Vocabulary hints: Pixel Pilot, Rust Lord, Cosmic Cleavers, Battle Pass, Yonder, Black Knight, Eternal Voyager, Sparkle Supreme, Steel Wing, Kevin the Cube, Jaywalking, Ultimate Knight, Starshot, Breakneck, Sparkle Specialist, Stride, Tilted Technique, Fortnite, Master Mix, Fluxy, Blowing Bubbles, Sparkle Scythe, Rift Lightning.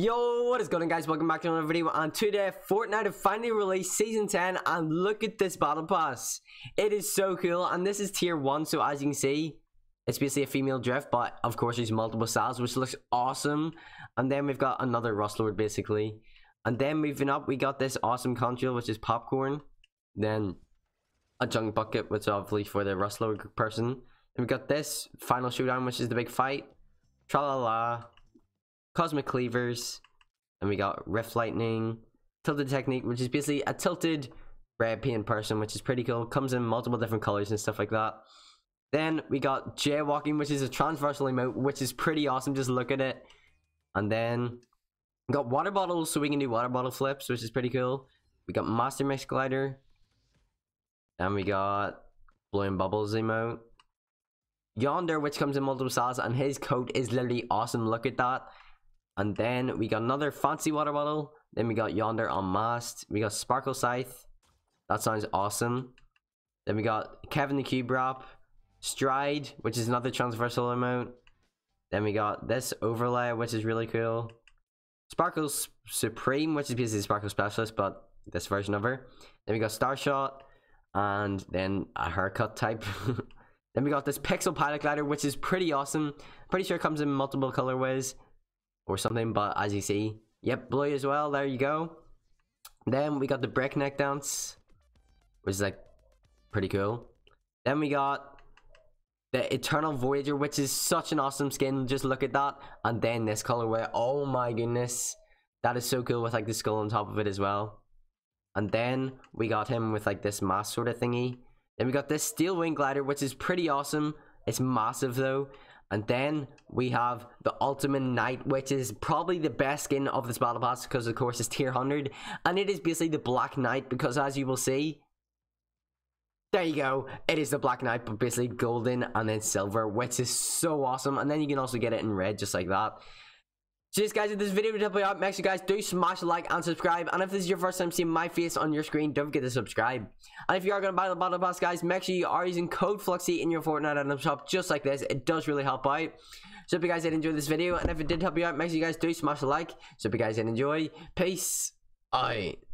Yo, what is going on, guys? Welcome back to another video, and today Fortnite have finally released season 10, and look at this battle pass. It is so cool, and this is tier 1, so as you can see, it's basically a female drift, but of course there's multiple styles, which looks awesome. And then we've got another Rust Lord, basically. And then moving up, we got this awesome control, which is popcorn. Then a junk bucket, which is obviously for the Rust Lord person. Then we've got this final showdown, which is the big fight. Tra-la-la. Cosmic Cleavers, and we got Rift Lightning, Tilted Technique, which is basically a tilted red paint person, which is pretty cool. Comes in multiple different colors and stuff like that. Then we got Jaywalking, which is a transversal emote, which is pretty awesome. Just look at it. And then we got water bottles, so we can do water bottle flips, which is pretty cool. We got Master Mix glider, and we got Blowing Bubbles emote. Yonder, which comes in multiple styles, and his coat is literally awesome. Look at that. And then we got another fancy water bottle. Then we got Yonder on mast. We got Sparkle Scythe. That sounds awesome. Then we got Kevin the Cube wrap. Stride, which is another transversal emote. Then we got this overlay, which is really cool. Sparkle Supreme, which is basically Sparkle Specialist, but this version of her. Then we got Starshot. And then a haircut type. Then we got this Pixel Pilot glider, which is pretty awesome. Pretty sure it comes in multiple colorways or something, but as you see, yep, blue as well. There you go. Then we got the Breakneck dance, which is like pretty cool. Then we got the Eternal Voyager, which is such an awesome skin. Just look at that. And then this colorway, oh my goodness, that is so cool, with like the skull on top of it as well. And then we got him with like this mask sort of thingy. Then we got this Steel Wing glider, which is pretty awesome. It's massive though. And then we have the Ultimate Knight, which is probably the best skin of this battle pass, because of course it's tier 100. And it is basically the Black Knight, because as you will see, there you go, it is the Black Knight, but basically golden and then silver, which is so awesome. And then you can also get it in red, just like that. So yes, guys, if this video did help you out, make sure you guys do smash the like and subscribe. And if this is your first time seeing my face on your screen, don't forget to subscribe. And if you are going to buy the battle pass, guys, make sure you are using code Fluxy in your Fortnite item shop, just like this. It does really help out. So hope you guys did enjoy this video, and if it did help you out, make sure you guys do smash the like. So hope you guys did enjoy. Peace out.